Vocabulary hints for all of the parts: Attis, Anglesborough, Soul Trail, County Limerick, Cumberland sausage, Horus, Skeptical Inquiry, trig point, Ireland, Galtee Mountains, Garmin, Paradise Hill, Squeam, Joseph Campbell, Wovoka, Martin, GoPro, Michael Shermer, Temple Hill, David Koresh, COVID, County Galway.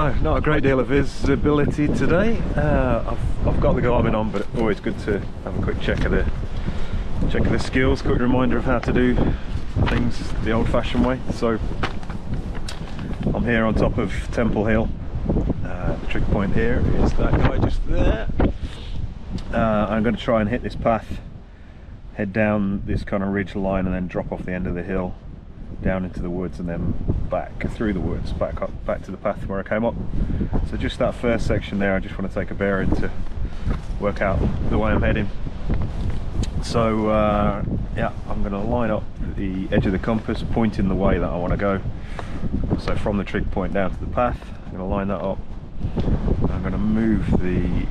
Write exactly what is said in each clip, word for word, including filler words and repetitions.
So not a great deal of visibility today. Uh, I've, I've got the Garmin on, but always good to have a quick check of the check of the skills, quick reminder of how to do things the old-fashioned way. So I'm here on top of Temple Hill. Uh, the trick point here is that guy just there. Uh, I'm going to try and hit this path, head down this kind of ridge line and then drop off the end of the hill down into the woods and then back through the woods, back up, back to the path where I came up. So just that first section there, I just want to take a bearing to work out the way I'm heading. So uh, yeah, I'm going to line up the edge of the compass pointing the way that I want to go. So from the trig point down to the path, I'm going to line that up. I'm going to move the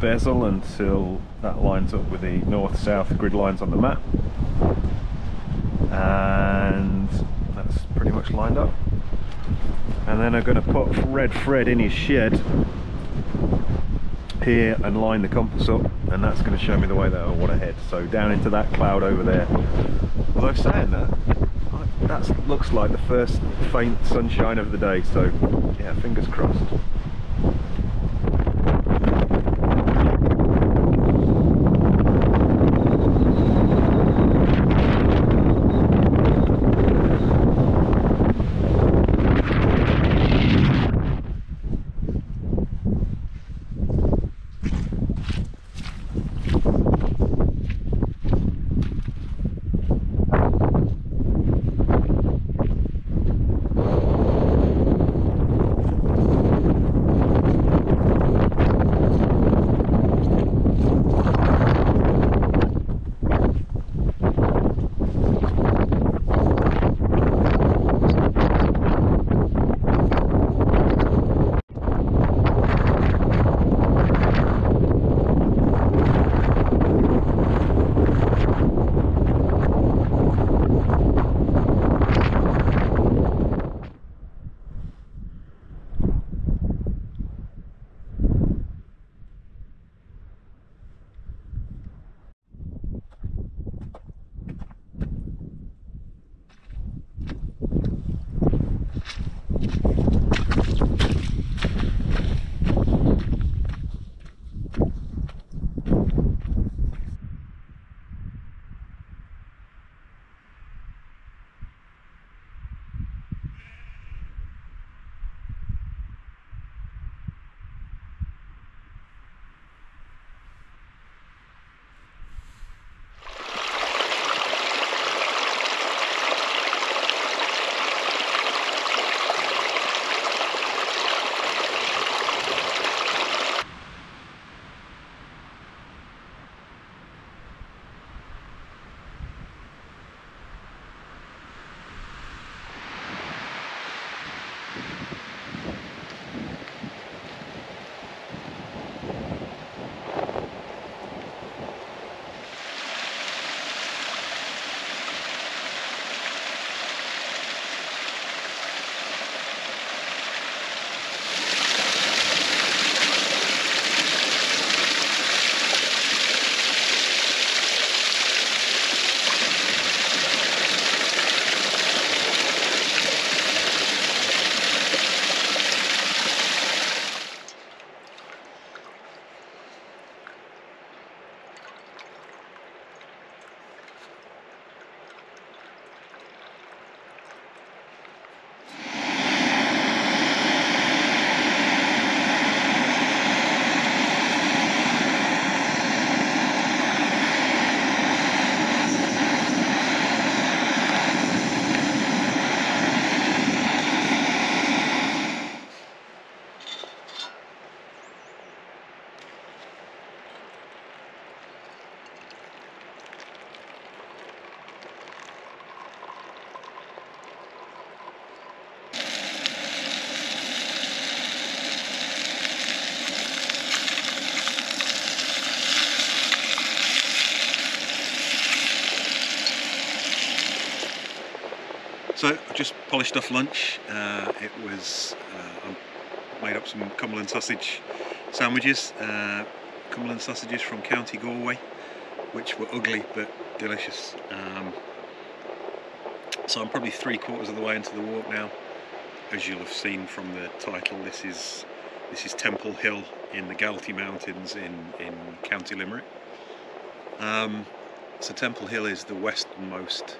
bezel until that lines up with the north-south grid lines on the map. And that's pretty much lined up. And then I'm going to put Red Fred in his shed here and line the compass up, and that's going to show me the way that I want to head. So down into that cloud over there. Although saying that, that looks like the first faint sunshine of the day, so yeah, fingers crossed. So I just polished off lunch. Uh, it was uh, I made up some Cumberland sausage sandwiches, uh, Cumberland sausages from County Galway, which were ugly but delicious. Um, so I'm probably three quarters of the way into the walk now. as you'll have seen from the title, this is this is Temple Hill in the Galtee Mountains in in County Limerick. Um, so Temple Hill is the westernmost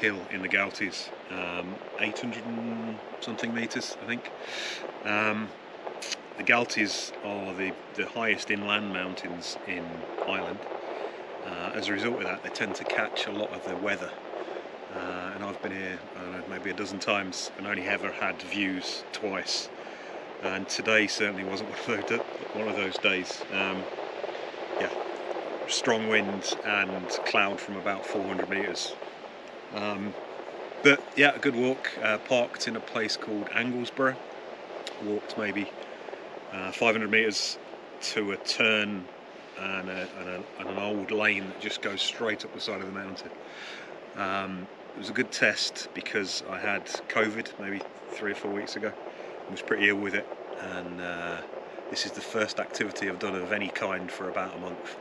hill in the Galtees, um, eight hundred and something meters, I think. Um, the Galtees are the the highest inland mountains in Ireland. Uh, as a result of that, they tend to catch a lot of the weather. Uh, and I've been here, I don't know, maybe a dozen times, and only ever had views twice. And today certainly wasn't one of those, one of those days. Um, yeah, strong wind and cloud from about four hundred meters. Um, but yeah, a good walk. Uh, parked in a place called Anglesborough. Walked maybe uh, five hundred meters to a turn and, a, and, a, and an old lane that just goes straight up the side of the mountain. Um, it was a good test because I had COVID maybe three or four weeks ago. I was pretty ill with it, and uh, this is the first activity I've done of any kind for about a month.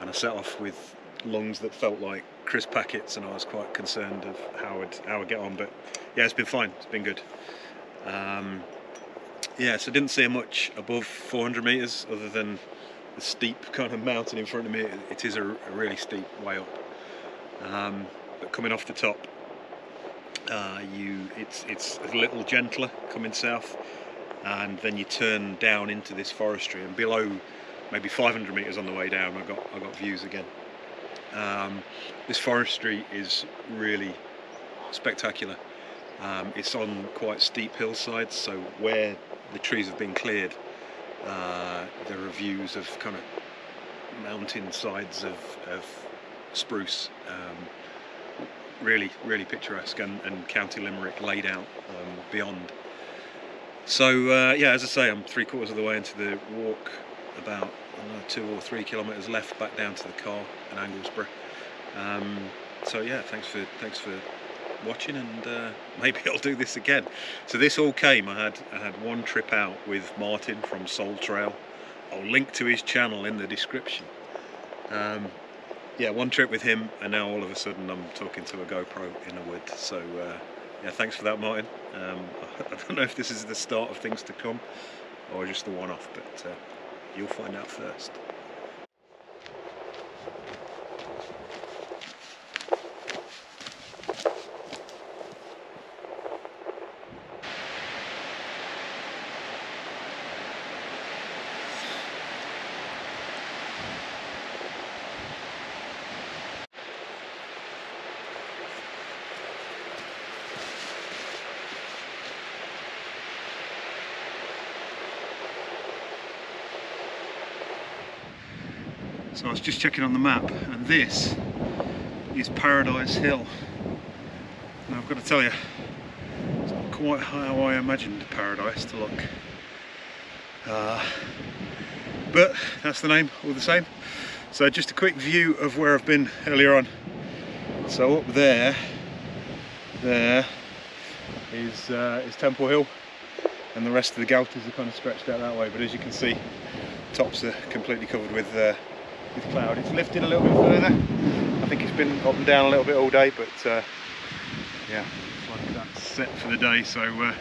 And I set off with lungs that felt like crisp packets, and I was quite concerned of how I'd, how I'd get on. But yeah, it's been fine. It's been good. Um, yeah, so I didn't see much above four hundred meters other than the steep kind of mountain in front of me. It is a, a really steep way up. Um, But coming off the top, uh, you it's it's a little gentler coming south, and then you turn down into this forestry. And below, maybe five hundred meters on the way down, I got I got views again. Um, this forestry is really spectacular. Um, it's on quite steep hillsides, so where the trees have been cleared, uh, there are views of kind of mountain sides of, of spruce. Um, really really picturesque, and, and County Limerick laid out um, beyond. So uh, yeah, as I say, I'm three quarters of the way into the walk, about I don't know, two or three kilometers left back down to the car in Anglesborough. Um, so yeah, thanks for thanks for watching, and uh, maybe I'll do this again. So this all came, I had, I had one trip out with Martin from Soul Trail. I'll link to his channel in the description. Um, Yeah, one trip with him, and now all of a sudden I'm talking to a GoPro in the woods. So uh, yeah, thanks for that, Martin. Um, I don't know if this is the start of things to come or just the one-off, but uh, you'll find out first. So I was just checking on the map, and this is Paradise Hill. Now I've got to tell you, it's not quite how I imagined paradise to look. Uh, but that's the name, all the same. So just a quick view of where I've been earlier on. So up there, there is, uh, is Temple Hill, and the rest of the Galtees are kind of stretched out that way. But as you can see, tops are completely covered with uh, with cloud. It's lifted a little bit further. I think it's been up and down a little bit all day, but uh, yeah, it's like that's set for the day, so uh,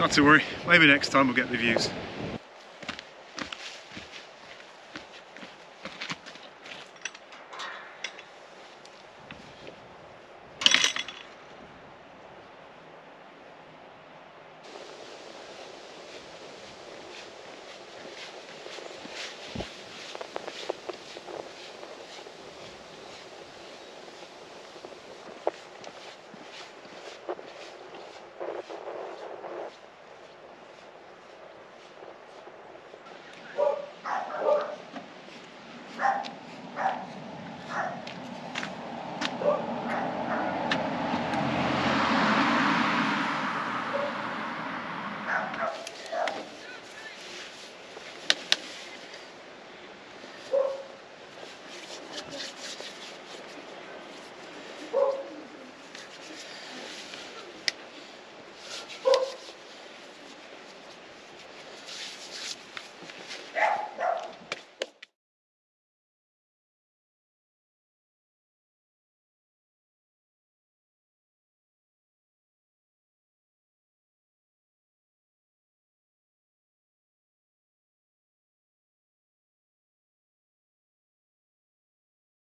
not to worry. Maybe next time we'll get the views.